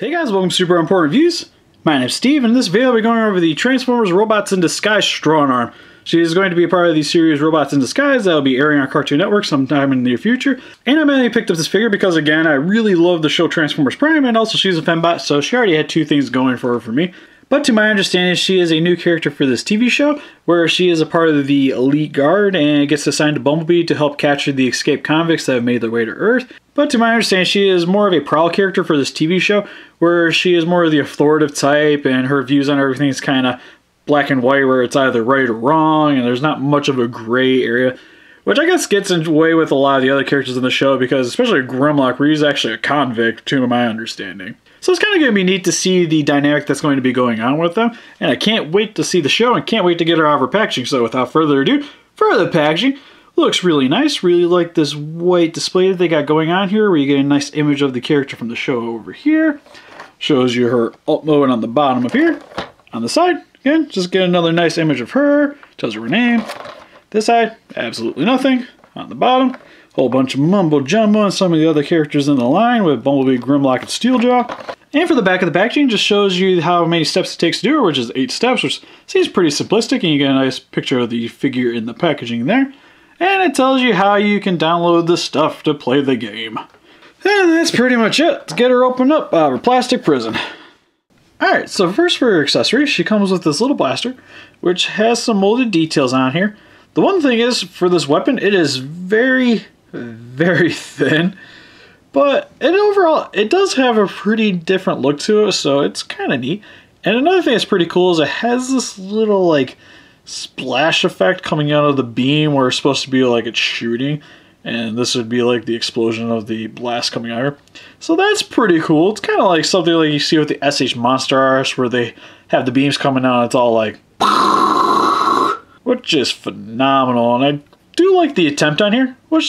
Hey guys, welcome to Super Important Reviews. My name is Steve, and in this video I'll be going over the Transformers Robots in Disguise Strongarm. She is going to be a part of the series Robots in Disguise that will be airing on Cartoon Network sometime in the near future. And I mainly picked up this figure because, again, I really love the show Transformers Prime, and also she's a Fembot, so she already had two things going for her for me. But to my understanding, she is a new character for this TV show, where she is a part of the Elite Guard and gets assigned to Bumblebee to help capture the escaped convicts that have made their way to Earth. But to my understanding, she is more of a Prowl character for this TV show, where she is more of the authoritative type, and her views on everything is kind of black and white, where it's either right or wrong and there's not much of a gray area, which I guess gets in the way with a lot of the other characters in the show, because especially Grimlock, where he's actually a convict to my understanding. So it's kind of going to be neat to see the dynamic that's going to be going on with them, and I can't wait to see the show and can't wait to get her out of her packaging. So without further ado, for the packaging, looks really nice. Really like this white display that they got going on here, where you get a nice image of the character from the show over here. Shows you her alt mode on the bottom up here. On the side, again, just get another nice image of her, tells her name. This side, absolutely nothing. On the bottom, whole bunch of mumbo jumbo and some of the other characters in the line with Bumblebee, Grimlock, and Steeljaw. And for the back of the packaging, just shows you how many steps it takes to do it, which is 8 steps, which seems pretty simplistic, and you get a nice picture of the figure in the packaging there. And it tells you how you can download the stuff to play the game. And that's pretty much it. Let's get her opened up out of a plastic prison. Alright, so first for her accessories, she comes with this little blaster, which has some molded details on here. The one thing is, for this weapon, it is very, very thin. But it overall, it does have a pretty different look to it, so it's kind of neat. And another thing that's pretty cool is it has this little, like, splash effect coming out of the beam where it's supposed to be like it's shooting. And this would be like the explosion of the blast coming out here. So that's pretty cool. It's kind of like something like you see with the SH Monster Arts, where they have the beams coming out and it's all like, which is phenomenal. And I do like the attempt on here. Wish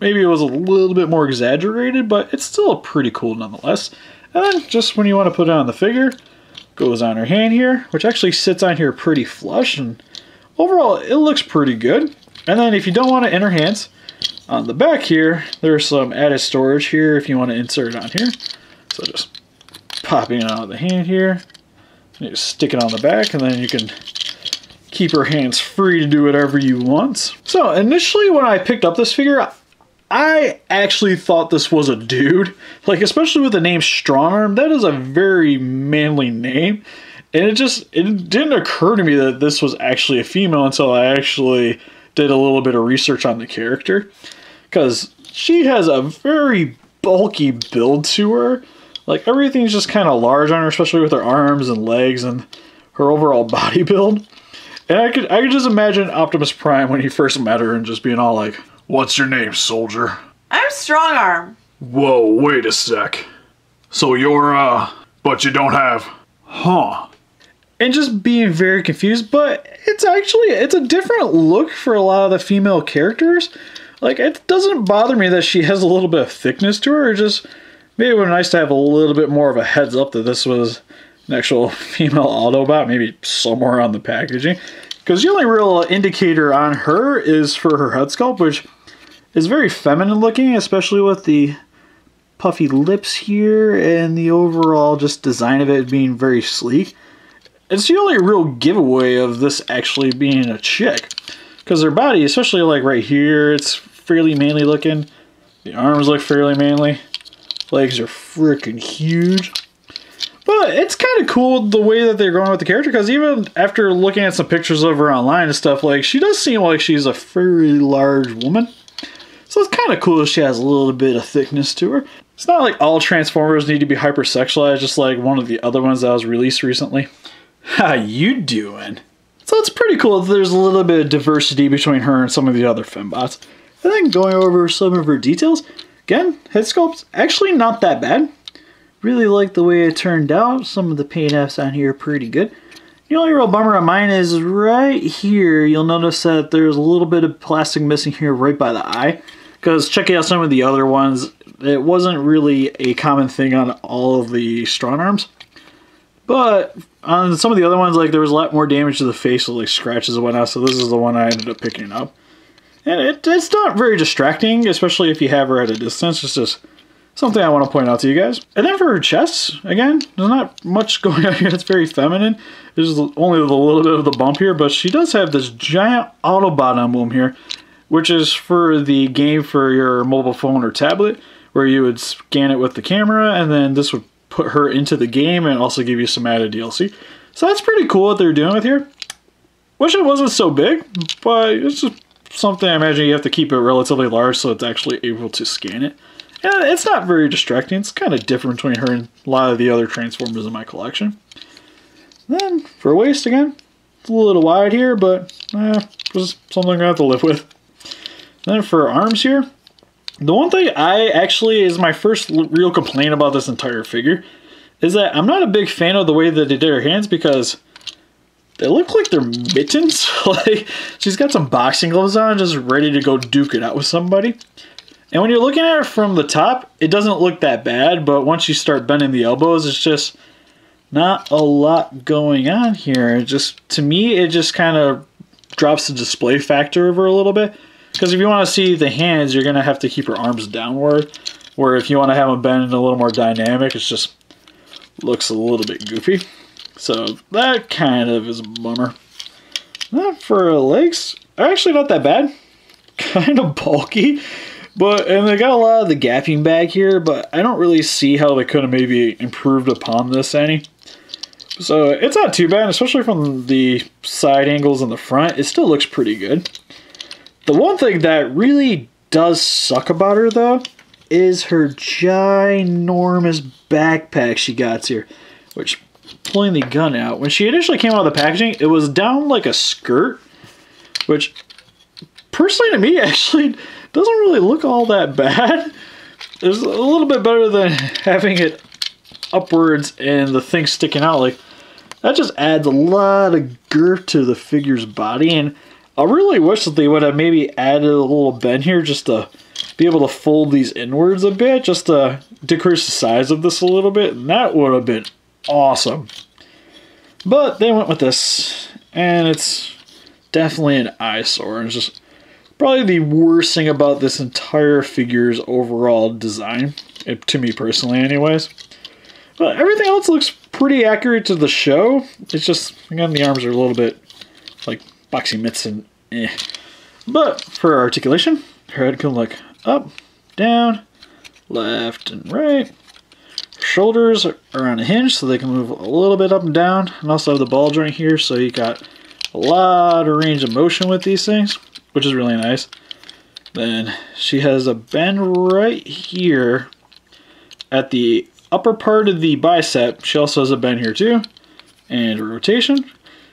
maybe it was a little bit more exaggerated, but it's still pretty cool nonetheless. And then just when you want to put it on the figure, goes on her hand here, which actually sits on here pretty flush. And overall, it looks pretty good. And then if you don't want it in her hands, on the back here, there's some added storage here if you want to insert it on here. So just popping it out of the hand here, and you stick it on the back, and then you can keep her hands free to do whatever you want. So initially when I picked up this figure, I actually thought this was a dude. Like, especially with the name Strongarm, that is a very manly name. And it didn't occur to me that this was actually a female until I actually did a little bit of research on the character. Because she has a very bulky build to her. Like, everything's just kind of large on her, especially with her arms and legs and her overall body build. And I could just imagine Optimus Prime when he first met her and just being all like, "What's your name, soldier?" "I'm Strongarm." "Whoa, wait a sec. So you're, but you don't have, huh?" And just being very confused, but it's a different look for a lot of the female characters. Like, it doesn't bother me that she has a little bit of thickness to her. It just, maybe it would be nice to have a little bit more of a heads up that this was an actual female Autobot, maybe somewhere on the packaging. Because the only real indicator on her is for her head sculpt, which is very feminine looking, especially with the puffy lips here and the overall just design of it being very sleek. It's the only real giveaway of this actually being a chick. Because her body, especially like right here, it's fairly manly looking. The arms look fairly manly. Legs are freaking huge. But it's kind of cool the way that they're going with the character, because even after looking at some pictures of her online and stuff, like, she does seem like she's a fairly large woman. So it's kind of cool that she has a little bit of thickness to her. It's not like all Transformers need to be hypersexualized, just like one of the other ones that was released recently. How you doing? So it's pretty cool that there's a little bit of diversity between her and some of the other Fembots. And then going over some of her details, again, head sculpt's actually not that bad. Really like the way it turned out. Some of the paint apps on here are pretty good. The only real bummer on mine is right here, you'll notice that there's a little bit of plastic missing here right by the eye. Because checking out some of the other ones, it wasn't really a common thing on all of the Strongarms. But on some of the other ones, like, there was a lot more damage to the face with, like, scratches and whatnot, so this is the one I ended up picking up. And it's not very distracting, especially if you have her at a distance. It's just Something I want to point out to you guys. And then for her chests, again, there's not much going on here. It's very feminine. There's only a little bit of the bump here, but she does have this giant Autobot emblem here, which is for the game for your mobile phone or tablet, where you would scan it with the camera, and then this would put her into the game and also give you some added DLC. So that's pretty cool what they're doing with here. Wish it wasn't so big, but it's just something I imagine you have to keep it relatively large so it's actually able to scan it. And it's not very distracting. It's kind of different between her and a lot of the other Transformers in my collection. And then for waist again, it's a little wide here, but just something I have to live with. And then for arms here, the one thing I actually is my first real complaint about this entire figure is that I'm not a big fan of the way that they did her hands because they look like they're mittens. Like she's got some boxing gloves on, just ready to go duke it out with somebody. And when you're looking at her from the top, it doesn't look that bad, but once you start bending the elbows, it's just not a lot going on here. It just, to me, it just kind of drops the display factor of her a little bit. Because if you want to see the hands, you're going to have to keep her arms downward. Where if you want to have them bend a little more dynamic, it just looks a little bit goofy. So that kind of is a bummer. Not for legs, they're actually not that bad. Kind of bulky. And they got a lot of the gapping back here, but I don't really see how they could have maybe improved upon this any. So it's not too bad, especially from the side angles and the front. It still looks pretty good. The one thing that really does suck about her, though, is her ginormous backpack she got here. Which, pulling the gun out, when she initially came out of the packaging, it was down like a skirt, which, personally to me, actually doesn't really look all that bad. It's a little bit better than having it upwards and the thing sticking out. Like that just adds a lot of girth to the figure's body, and I really wish that they would have maybe added a little bend here just to be able to fold these inwards a bit, just to decrease the size of this a little bit, and that would have been awesome. But they went with this, and it's definitely an eyesore, and it's just probably the worst thing about this entire figure's overall design, to me personally anyways. But everything else looks pretty accurate to the show. It's just, again, the arms are a little bit like boxing mitts and eh. But for articulation, her head can look up, down, left, and right. Her shoulders are on a hinge so they can move a little bit up and down, and also have the ball joint here, so you got a lot of range of motion with these things, which is really nice. Then she has a bend right here at the upper part of the bicep. She also has a bend here too, and a rotation,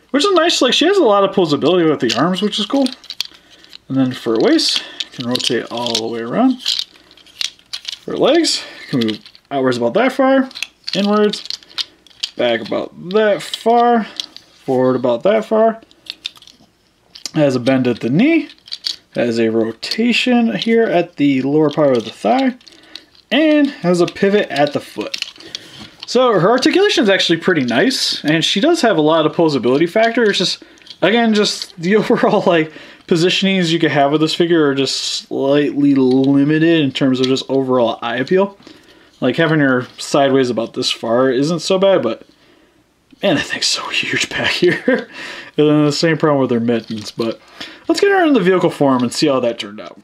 which is nice. Like she has a lot of posability with the arms, which is cool. And then for waist, you can rotate all the way around. For legs, you can move outwards about that far, inwards, back about that far, forward about that far. Has a bend at the knee, has a rotation here at the lower part of the thigh, and has a pivot at the foot. So her articulation is actually pretty nice, and she does have a lot of posability factor. It's just, again, just the overall like positionings you could have with this figure are just slightly limited in terms of just overall eye appeal. Like having her sideways about this far isn't so bad, but man, that thing's so huge back here. And then the same problem with her mittens, but let's get her in the vehicle form and see how that turned out.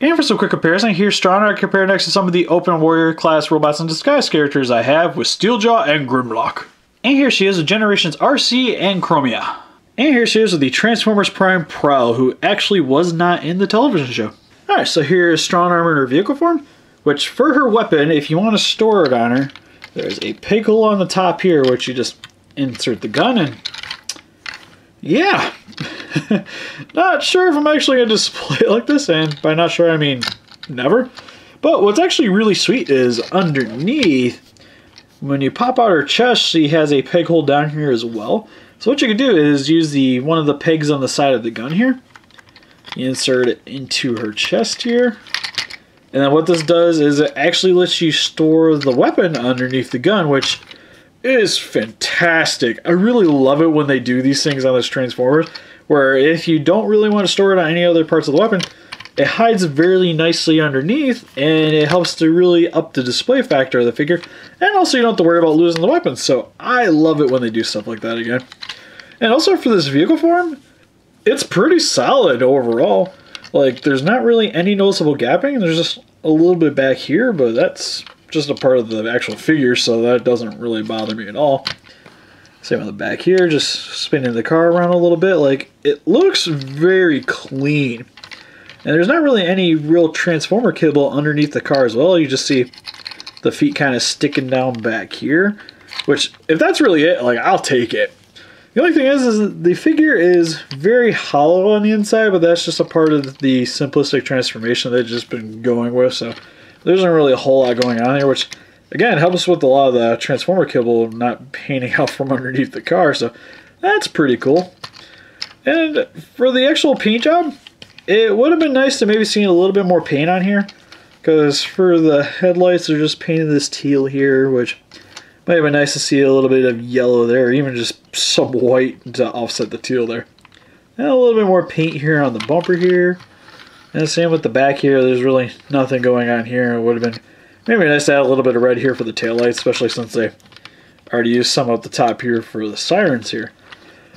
And for some quick comparison, here's Strongarm compared next to some of the Open Warrior class Robots in Disguise characters I have with Steeljaw and Grimlock. And here she is with Generations RC and Chromia. And here she is with the Transformers Prime Prowl, who actually was not in the television show. Alright, so here is Strongarm in her vehicle form, which for her weapon, if you want to store it on her, there's a pig hole on the top here, which you just insert the gun in. Yeah, not sure if I'm actually going to display it like this, and by not sure I mean never. But what's actually really sweet is underneath, when you pop out her chest, she has a peg hole down here as well. So what you can do is use one of the pegs on the side of the gun here. You insert it into her chest here. And then what this does is it actually lets you store the weapon underneath the gun, which is fantastic. I really love it when they do these things on this Transformers, where if you don't really want to store it on any other parts of the weapon, It hides really nicely underneath, and it helps to really up the display factor of the figure. And also you don't have to worry about losing the weapons, so I love it when they do stuff like that again. And also for this vehicle form, it's pretty solid overall. Like, there's not really any noticeable gapping. There's just a little bit back here, but that's just a part of the actual figure, so that doesn't really bother me at all. Same on the back here, just spinning the car around a little bit. Like, it looks very clean. And there's not really any real transformer kibble underneath the car as well. You just see the feet kind of sticking down back here, which, if that's really it, like, I'll take it. The only thing is the figure is very hollow on the inside, but that's just a part of the simplistic transformation they've just been going with. So there isn't really a whole lot going on here, which, again, helps with a lot of the transformer kibble not painting out from underneath the car. So that's pretty cool. And for the actual paint job, it would have been nice to maybe see a little bit more paint on here, because for the headlights, they're just painting this teal here, which might have been nice to see a little bit of yellow there, or even just some white to offset the teal there. And a little bit more paint here on the bumper here. And same with the back here, there's really nothing going on here. It would have been maybe nice to add a little bit of red here for the taillights, especially since they already used some up the top here for the sirens here.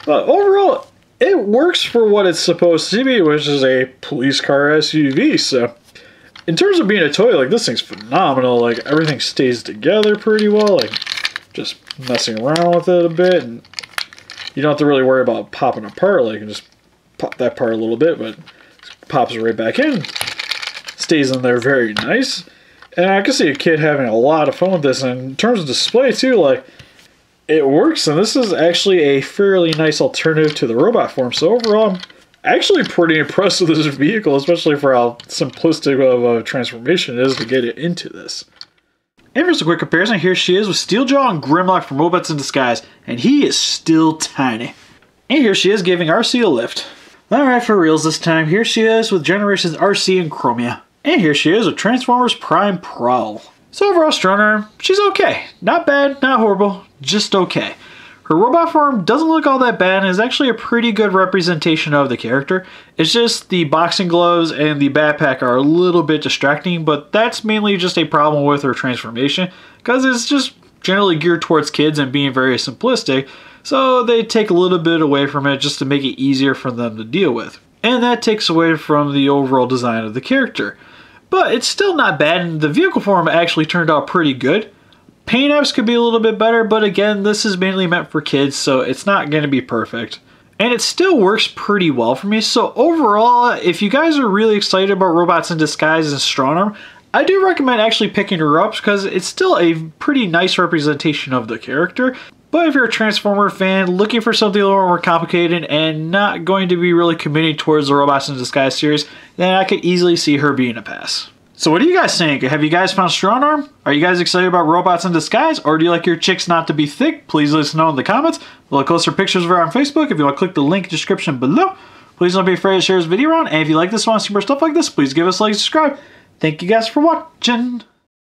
But overall, it works for what it's supposed to be, which is a police car SUV, so in terms of being a toy, like, this thing's phenomenal. Like, everything stays together pretty well. Like, just messing around with it a bit, and you don't have to really worry about popping apart. Like, you can just pop that part a little bit, but it pops right back in. Stays in there very nice. And I can see a kid having a lot of fun with this. And in terms of display, too, like, it works. And this is actually a fairly nice alternative to the robot form. So overall, I'm actually pretty impressed with this vehicle, especially for how simplistic of a transformation it is to get it into this. And for just a quick comparison, here she is with Steeljaw and Grimlock from Robots in Disguise, and he is still tiny. And here she is giving RC a lift. Alright, for reals this time, here she is with Generations RC and Chromia. And here she is with Transformers Prime Prowl. So overall, Strongarm, she's okay. Not bad, not horrible, just okay. Her robot form doesn't look all that bad and is actually a pretty good representation of the character. It's just the boxing gloves and the backpack are a little bit distracting, but that's mainly just a problem with her transformation, because it's just generally geared towards kids and being very simplistic, so they take a little bit away from it just to make it easier for them to deal with. And that takes away from the overall design of the character. But it's still not bad, and the vehicle form actually turned out pretty good. Paint apps could be a little bit better, but again, this is mainly meant for kids, so it's not going to be perfect. And it still works pretty well for me, so overall, if you guys are really excited about Robots in Disguise and Strongarm, I do recommend actually picking her up, because it's still a pretty nice representation of the character. But if you're a Transformer fan looking for something a little more complicated and not going to be really committing towards the Robots in Disguise series, then I could easily see her being a pass. So what do you guys think? Have you guys found Strongarm? Are you guys excited about Robots in Disguise? Or do you like your chicks not to be thick? Please let us know in the comments. We'll have closer pictures of her on Facebook. If you want to click the link in the description below. Please don't be afraid to share this video around. And if you like this one, see more stuff like this, please give us a like and subscribe. Thank you guys for watching.